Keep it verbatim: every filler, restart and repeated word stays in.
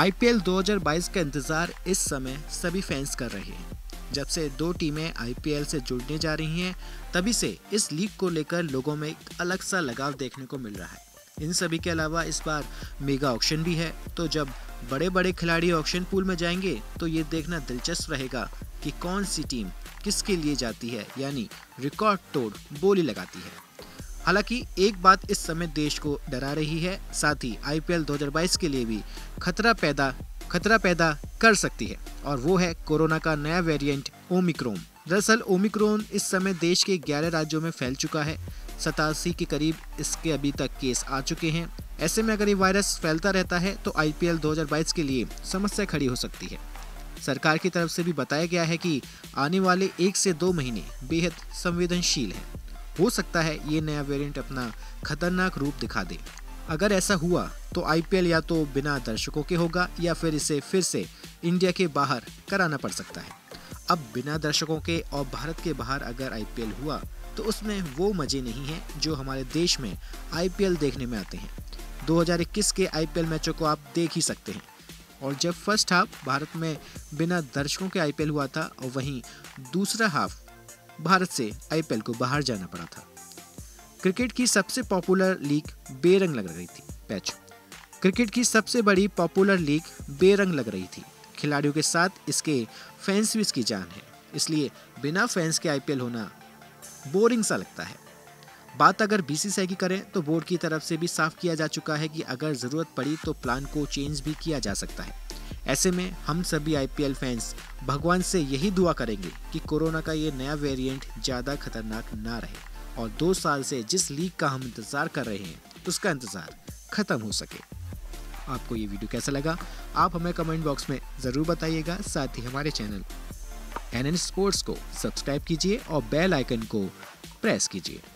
IPL दो हज़ार बाईस का इंतज़ार इस समय सभी फैंस कर रहे हैं। जब से दो टीमें आईपीएल से जुड़ने जा रही हैं, तभी से इस लीग को लेकर लोगों में एक अलग सा लगाव देखने को मिल रहा है। इन सभी के अलावा इस बार मेगा ऑक्शन भी है, तो जब बड़े बड़े खिलाड़ी ऑक्शन पूल में जाएंगे तो ये देखना दिलचस्प रहेगा कि कौन सी टीम किसके लिए जाती है, यानी रिकॉर्ड तोड़ बोली लगाती है। हालांकि एक बात इस समय देश को डरा रही है, साथ ही आईपीएल दो हज़ार बाईस के लिए भी खतरा पैदा खतरा पैदा कर सकती है, और वो है कोरोना का नया वेरिएंट ओमिक्रॉन। दरअसल ओमिक्रॉन इस समय देश के ग्यारह राज्यों में फैल चुका है। सतासी के करीब इसके अभी तक केस आ चुके हैं। ऐसे में अगर ये वायरस फैलता रहता है तो आईपीएल दो हज़ार बाईस के लिए समस्या खड़ी हो सकती है। सरकार की तरफ से भी बताया गया है कि आने वाले एक से दो महीने बेहद संवेदनशील है। हो सकता है ये नया वेरिएंट अपना खतरनाक रूप दिखा दे। अगर ऐसा हुआ तो आईपीएल या तो बिना दर्शकों के होगा या फिर इसे फिर से इंडिया के बाहर कराना पड़ सकता है। अब बिना दर्शकों के और भारत के बाहर अगर आईपीएल हुआ तो उसमें वो मज़े नहीं हैं जो हमारे देश में आईपीएल देखने में आते हैं। दो हज़ार इक्कीस के आईपीएल मैचों को आप देख ही सकते हैं। और जब फर्स्ट हाफ भारत में बिना दर्शकों के आईपीएल हुआ था और वहीं दूसरा हाफ भारत से आईपीएल को बाहर जाना पड़ा था। क्रिकेट की सबसे पॉपुलर लीग बेरंग लग रही थी पैच क्रिकेट की सबसे बड़ी पॉपुलर लीग बेरंग लग रही थी। खिलाड़ियों के साथ इसके फैंस भी इसकी जान है, इसलिए बिना फैंस के आईपीएल होना बोरिंग सा लगता है। बात अगर बीसीसीआई की करें तो बोर्ड की तरफ से भी साफ किया जा चुका है कि अगर ज़रूरत पड़ी तो प्लान को चेंज भी किया जा सकता है। ऐसे में हम सभी आईपीएल फैंस भगवान से यही दुआ करेंगे कि कोरोना का ये नया वेरिएंट ज़्यादा खतरनाक ना रहे और दो साल से जिस लीग का हम इंतज़ार कर रहे हैं उसका इंतज़ार ख़त्म हो सके। आपको ये वीडियो कैसा लगा आप हमें कमेंट बॉक्स में ज़रूर बताइएगा। साथ ही हमारे चैनल एन एन स्पोर्ट्स को सब्सक्राइब कीजिए और बेल आइकन को प्रेस कीजिए।